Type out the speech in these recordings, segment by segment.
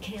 Kill.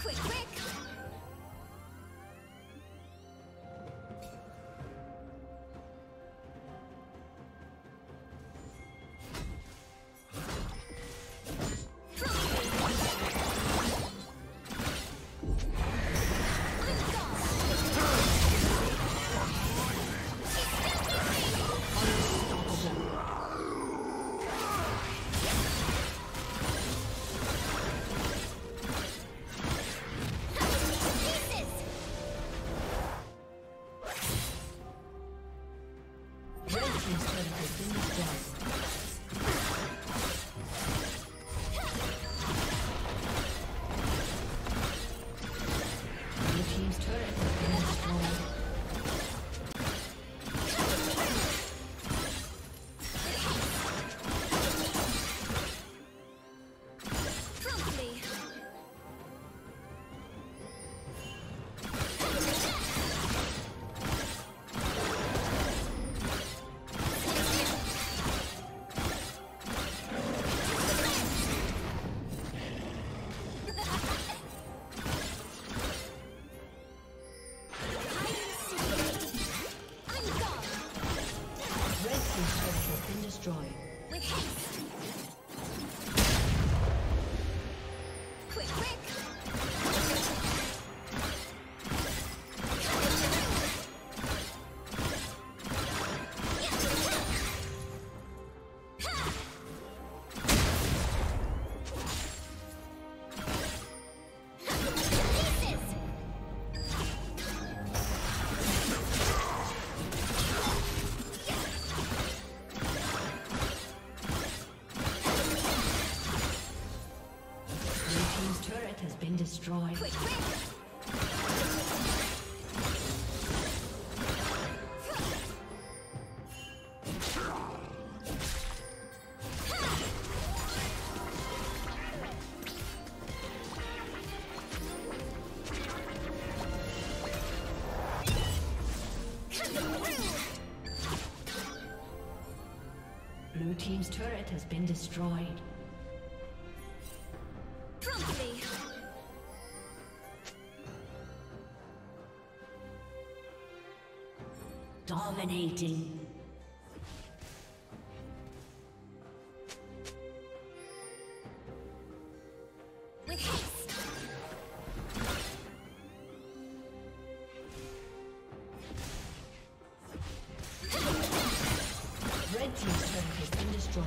Quick, quick! Destroyed. Quick, quick! Blue team's turret has been destroyed. Dominating. With haste. Red team's turret has been destroyed.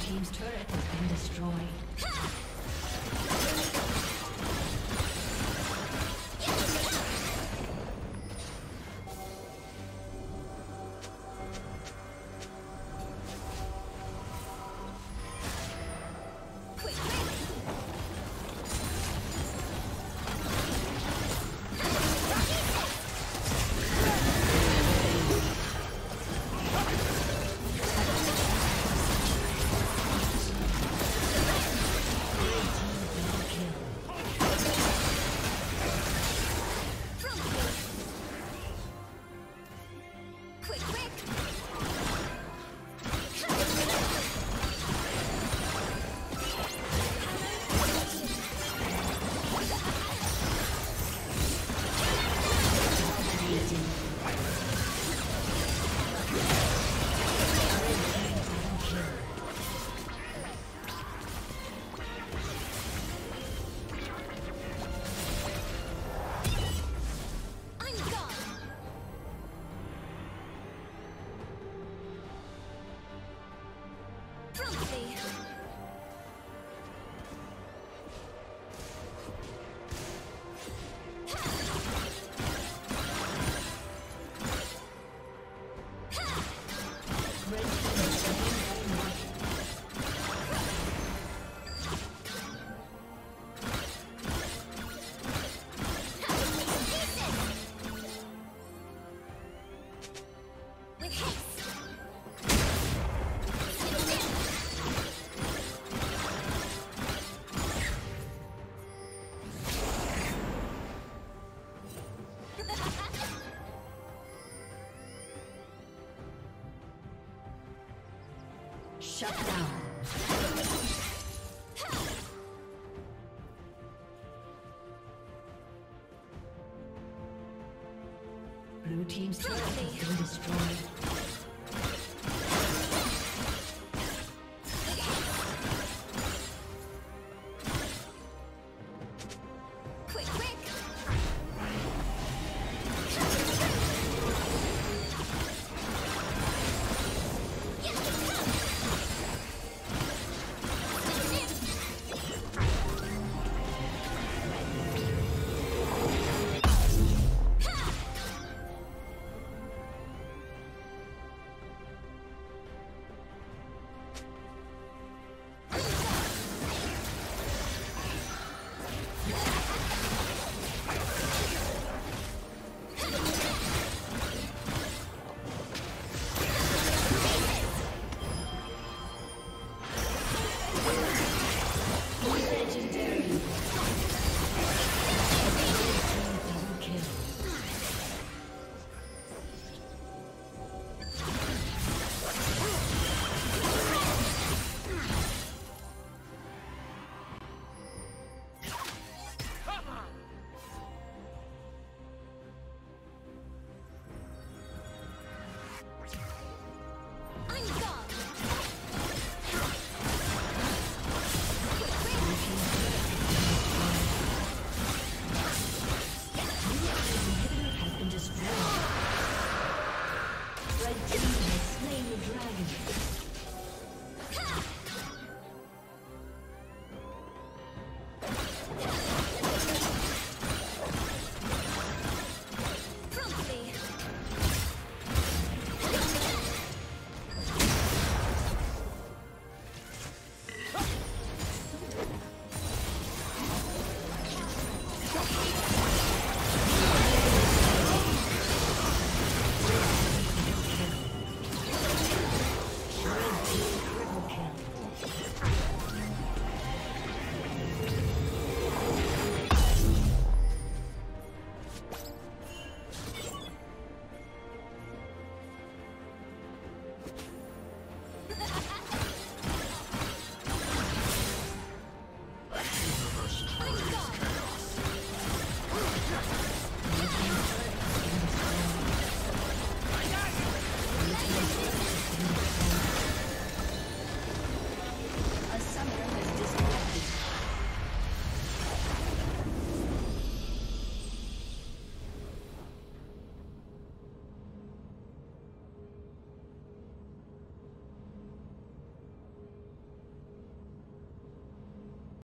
team's turret has been destroyed. Shut down. Blue team's turret has been destroyed.